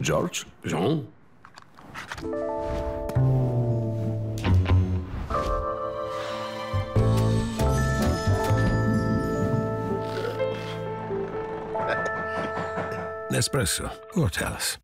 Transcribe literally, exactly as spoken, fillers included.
George? Jean? Nespresso, or tell us.